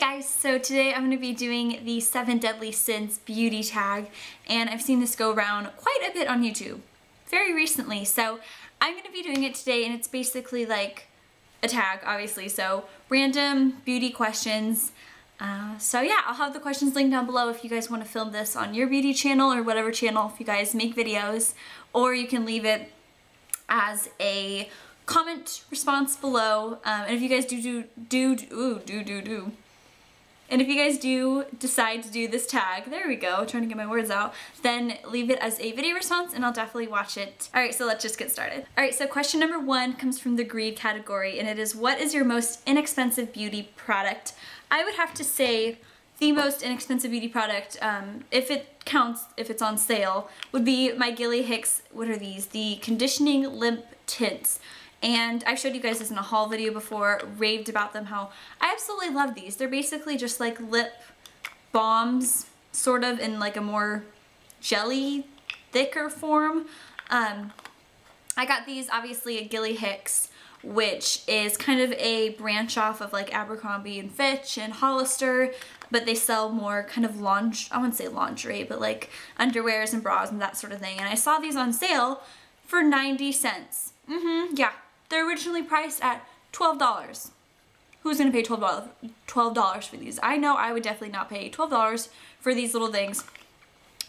Hey guys, so today I'm going to be doing the 7 Deadly Sins beauty tag, and I've seen this go around quite a bit on YouTube very recently, so I'm going to be doing it today. And it's basically like a tag, obviously, so random beauty questions. So yeah, I'll have the questions linked down below if you guys want to film this on your beauty channel or whatever channel if you guys make videos, or you can leave it as a comment response below. And if you guys do decide to do this tag, there we go, trying to get my words out, then leave it as a video response and I'll definitely watch it. Alright, so let's just get started. Alright, so question number one comes from the greed category, and it is, what is your most inexpensive beauty product? I would have to say the most inexpensive beauty product, if it counts, if it's on sale, would be my Gilly Hicks, what are these? The Conditioning Limp Tints. And I've showed you guys this in a haul video before, raved about them, how I absolutely love these. They're basically just like lip balms, sort of, in like a more jelly, thicker form. I got these obviously at Gilly Hicks, which is kind of a branch off of like Abercrombie and Fitch and Hollister, but they sell more kind of lingerie, I wouldn't say lingerie, but like underwears and bras and that sort of thing. And I saw these on sale for 90 cents. Yeah. They're originally priced at $12. Who's gonna pay $12 for these? I know I would definitely not pay $12 for these little things,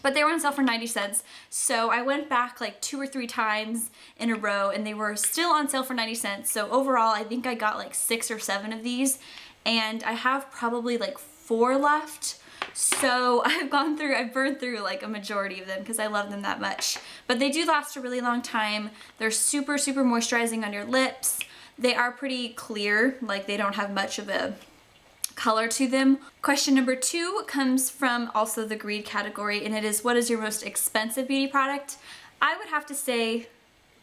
but they were on sale for 90 cents. So I went back like 2 or 3 times in a row and they were still on sale for 90 cents. So overall, I think I got like 6 or 7 of these, and I have probably like 4 left. So I've burned through like a majority of them because I love them that much. But they do last a really long time. They're super, super moisturizing on your lips. They are pretty clear, like they don't have much of a color to them. Question number 2 comes from also the greed category, and it is, what is your most expensive beauty product? I would have to say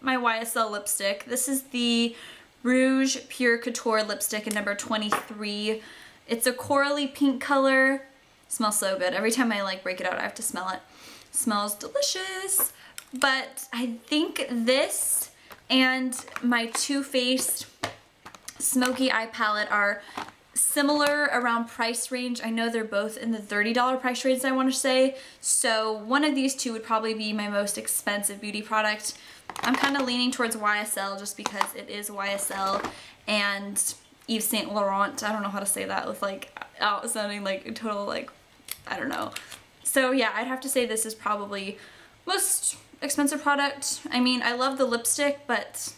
my YSL lipstick. This is the Rouge Pure Couture lipstick in number 23. It's a corally pink color. Smells so good. Every time I like break it out, I have to smell it. Smells delicious. But I think this and my Too Faced Smoky Eye Palette are similar around price range. I know they're both in the $30 price range, I want to say. So one of these two would probably be my most expensive beauty product. I'm kind of leaning towards YSL just because it is YSL, and Yves Saint Laurent. I don't know how to say that with like out sounding like a total like, I don't know. So yeah, I'd have to say this is probably most expensive product. I mean, I love the lipstick, but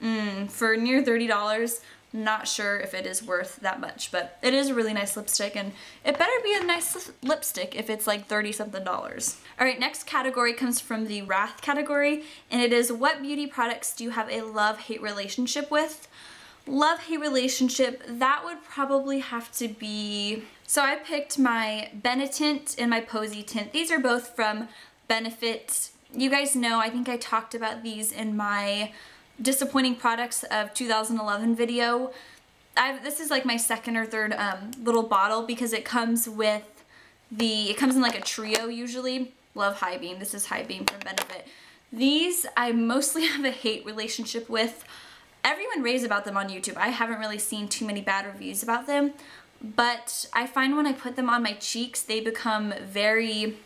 for near $30, not sure if it is worth that much, but it is a really nice lipstick, and it better be a nice lipstick if it's like $30 something. All right, next category comes from the Wrath category, and it is, what beauty products do you have a love-hate relationship with? Love-hate relationship, that would probably have to be, so I picked my Benetint and my Posie Tint. These are both from Benefit. You guys know, I think I talked about these in my disappointing products of 2011 video. This is like my 2nd or 3rd little bottle, because it comes with the, it comes in like a trio usually. Love High Beam. This is High Beam from Benefit. These I mostly have a hate relationship with. Everyone raves about them on YouTube. I haven't really seen too many bad reviews about them, but I find when I put them on my cheeks, they become very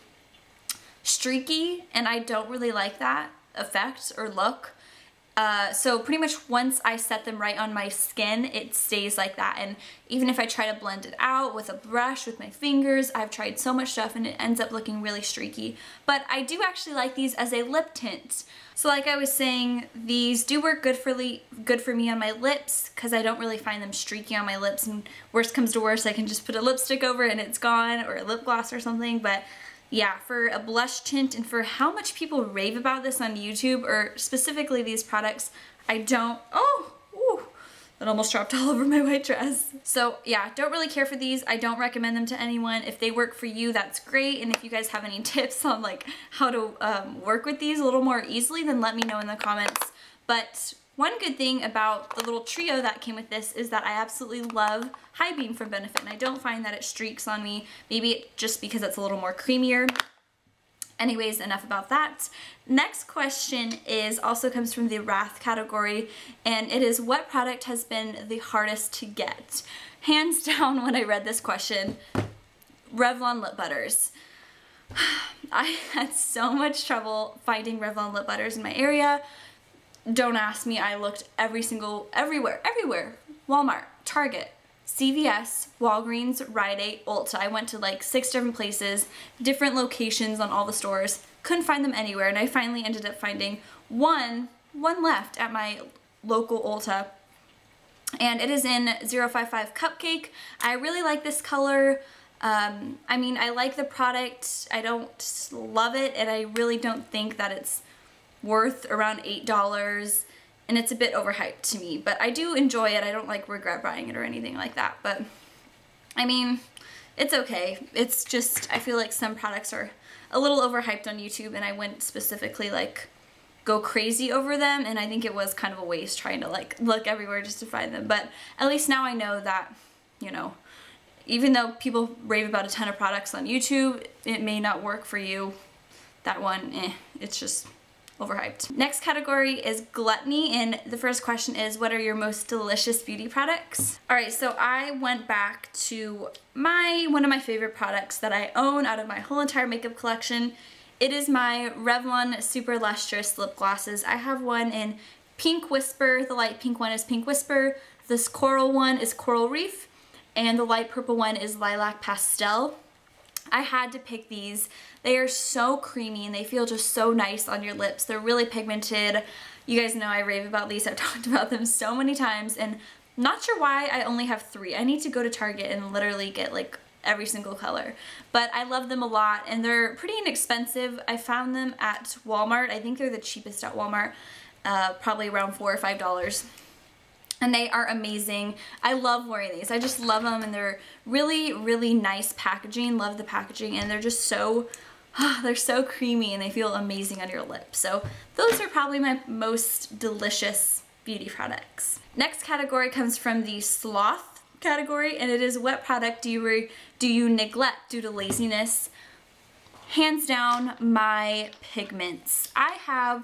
streaky, and I don't really like that effect or look. So pretty much once I set them right on my skin, it stays like that, and even if I try to blend it out with a brush, with my fingers, I've tried so much stuff and it ends up looking really streaky. But I do actually like these as a lip tint. So like I was saying, these do work good for me on my lips, because I don't really find them streaky on my lips, and worse comes to worse, I can just put a lipstick over and it's gone, or a lip gloss or something. But yeah, for a blush tint, and for how much people rave about this on YouTube, or specifically these products, I don't, that almost dropped all over my white dress. So yeah, don't really care for these. I don't recommend them to anyone. If they work for you, that's great. And if you guys have any tips on like how to work with these a little more easily, then let me know in the comments. But one good thing about the little trio that came with this is that I absolutely love High Beam from Benefit, and I don't find that it streaks on me. Maybe just because it's a little more creamier. Anyways, enough about that. Next question is also comes from the Wrath category, and it is, what product has been the hardest to get? Hands down, when I read this question, Revlon lip butters. I had so much trouble finding Revlon lip butters in my area. Don't ask me, I looked everywhere. Walmart, Target, CVS, Walgreens, Rite Aid, Ulta. I went to like 6 different places, different locations on all the stores. Couldn't find them anywhere, and I finally ended up finding one left at my local Ulta. And it is in 055 Cupcake. I really like this color. I mean, I like the product. I don't love it, and I really don't think that it's worth around $8, and it's a bit overhyped to me, but I do enjoy it. I don't like regret buying it or anything like that, but I mean, it's okay. It's just, I feel like some products are a little overhyped on YouTube, and I wouldn't specifically like go crazy over them, and I think it was kind of a waste trying to like look everywhere just to find them. But at least now I know that, you know, even though people rave about a ton of products on YouTube, it may not work for you. That one, it's just overhyped. Next category is gluttony, and the first question is, what are your most delicious beauty products? Alright, so I went back to one of my favorite products that I own out of my whole entire makeup collection. It is my Revlon Super Lustrous Lip Glosses. I have one in Pink Whisper. The light pink one is Pink Whisper. This coral one is Coral Reef, and the light purple one is Lilac Pastel. I had to pick these. They are so creamy and they feel just so nice on your lips. They're really pigmented. You guys know I rave about these. I've talked about them so many times, and not sure why I only have 3. I need to go to Target and literally get like every single color. But I love them a lot, and they're pretty inexpensive. I found them at Walmart. I think they're the cheapest at Walmart, probably around $4 or $5. And they are amazing. I love wearing these. I just love them, and they're really, really nice packaging. Love the packaging, and they're just so, they're so creamy, and they feel amazing on your lips. So those are probably my most delicious beauty products. Next category comes from the sloth category, and it is, what product do you neglect due to laziness? Hands down, my pigments. I have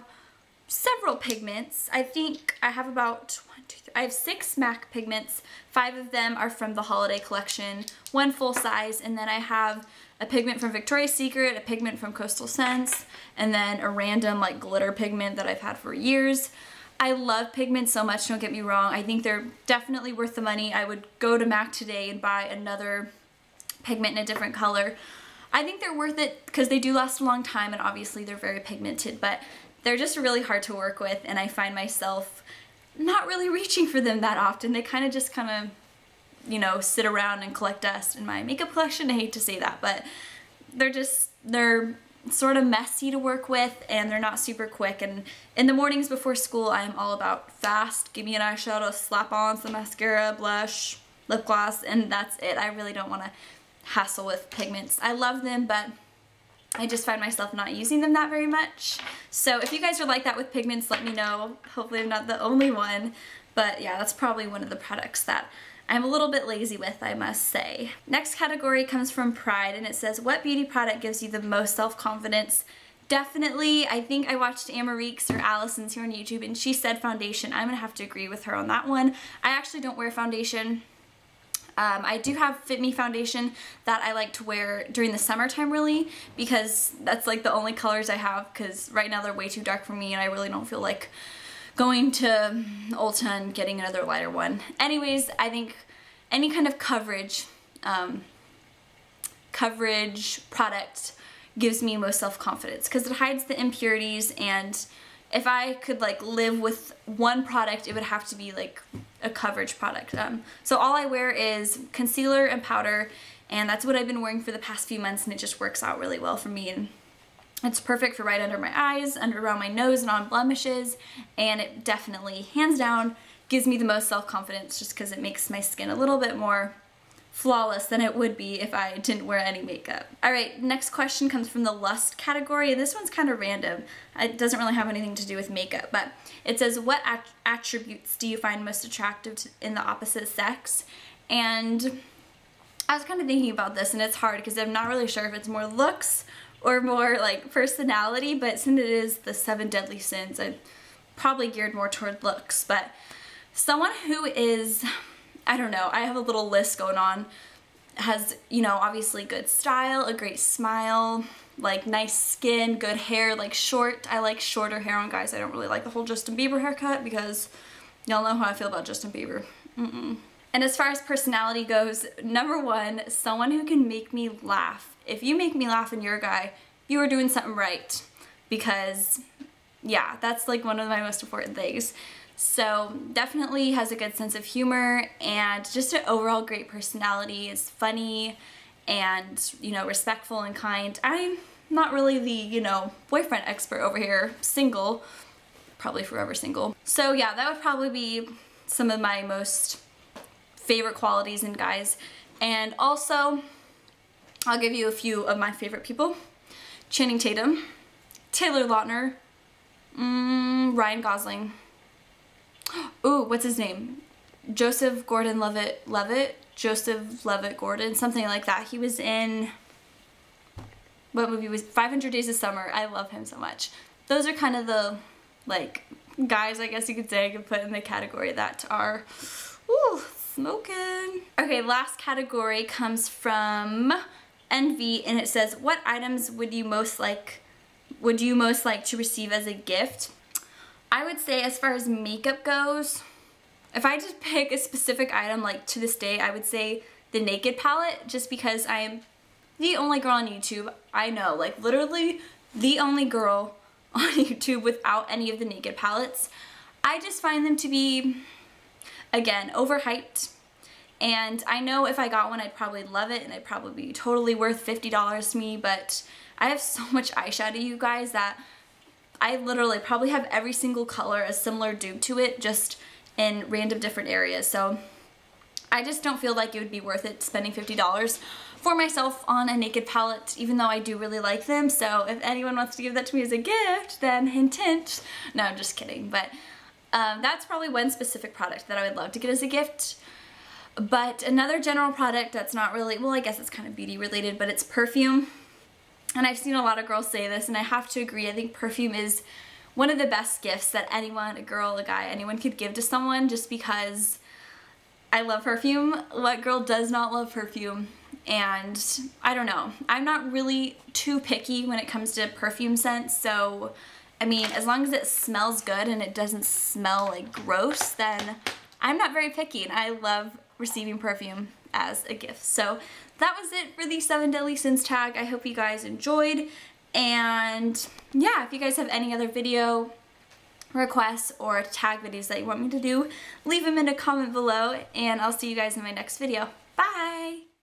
several pigments. I think I have about 1, 2, 3. I have 6 MAC pigments. 5 of them are from the holiday collection, 1 full size, and then I have a pigment from Victoria's Secret, a pigment from Coastal Scents, and then a random like glitter pigment that I've had for years. I love pigments so much, don't get me wrong. I think they're definitely worth the money. I would go to MAC today and buy another pigment in a different color. I think they're worth it because they do last a long time, and obviously they're very pigmented, but they're just really hard to work with, and I find myself not really reaching for them that often. They kind of just you know, sit around and collect dust in my makeup collection. I hate to say that, but they're sort of messy to work with, and they're not super quick. And in the mornings before school, I am all about fast. Give me an eyeshadow, slap on some mascara, blush, lip gloss, and that's it. I really don't want to hassle with pigments. I love them, but I just find myself not using them that very much. So if you guys are like that with pigments, let me know. Hopefully I'm not the only one, but yeah, that's probably one of the products that I'm a little bit lazy with, I must say. Next category comes from Pride, and it says, what beauty product gives you the most self-confidence? Definitely, I think I watched Amarique's or Allison's here on YouTube, and she said foundation. I'm gonna have to agree with her on that one. I actually don't wear foundation. I do have Fit Me foundation that I like to wear during the summertime, really, because that's like the only colors I have, because right now they're way too dark for me, and I really don't feel like going to Ulta and getting another lighter one. Anyways, I think any kind of coverage product gives me most self-confidence, because it hides the impurities, and if I could like live with one product, it would have to be like a coverage product. So all I wear is concealer and powder, and that's what I've been wearing for the past few months, and it just works out really well for me, and it's perfect for right under my eyes, under around my nose, and on blemishes, and it definitely, hands down, gives me the most self-confidence, just because it makes my skin a little bit more flawless than it would be if I didn't wear any makeup. Alright, next question comes from the lust category, and this one's kind of random. It doesn't really have anything to do with makeup, but it says, what attributes do you find most attractive in the opposite sex? And I was kind of thinking about this, and it's hard because I'm not really sure if it's more looks or more like personality, but since it is the 7 deadly sins, I'm probably geared more toward looks. But someone who is, I don't know, I have a little list going on, has, you know, obviously good style, a great smile, like nice skin, good hair, like short. I like shorter hair on guys. I don't really like the whole Justin Bieber haircut because y'all know how I feel about Justin Bieber. And as far as personality goes, number 1, someone who can make me laugh. If you make me laugh and you're a guy, you are doing something right, because yeah, that's like one of my most important things. So definitely has a good sense of humor and just an overall great personality, is funny and, you know, respectful and kind. I'm not really the, you know, boyfriend expert over here, single, probably forever single. So yeah, that would probably be some of my most favorite qualities in guys. And also, I'll give you a few of my favorite people. Channing Tatum, Taylor Lautner, Ryan Gosling. Ooh, what's his name? Joseph Gordon Levitt, Joseph Levitt Gordon, something like that. He was in, what movie was 500 Days of Summer. I love him so much. Those are kind of the, like, guys, I guess you could say I could put in the category that are, ooh, smoking. Okay, last category comes from Envy, and it says, what items would you most like to receive as a gift? I would say, as far as makeup goes, if I just pick a specific item, like to this day, I would say the Naked palette, just because I am the only girl on YouTube. I know, like literally the only girl on YouTube without any of the Naked palettes. I just find them to be, again, overhyped, and I know if I got one I'd probably love it and I'd probably be totally worth $50 to me, but I have so much eyeshadow, you guys, that I literally probably have every single color a similar dupe to it, just in random different areas. So I just don't feel like it would be worth it spending $50 for myself on a Naked palette, even though I do really like them. So if anyone wants to give that to me as a gift, then hint hint. No, I'm just kidding. But that's probably one specific product that I would love to get as a gift. But another general product that's not really, well, I guess it's kind of beauty related, but it's perfume. And I've seen a lot of girls say this, and I have to agree. I think perfume is one of the best gifts that anyone, a girl, a guy, anyone could give to someone, just because I love perfume. What girl does not love perfume? And I don't know, I'm not really too picky when it comes to perfume scents. So I mean, as long as it smells good and it doesn't smell like gross, then I'm not very picky, and I love receiving perfume as a gift. So that was it for the 7 deadly sins tag. I hope you guys enjoyed, and yeah, if you guys have any other video requests or tag videos that you want me to do, leave them in a comment below, and I'll see you guys in my next video. Bye!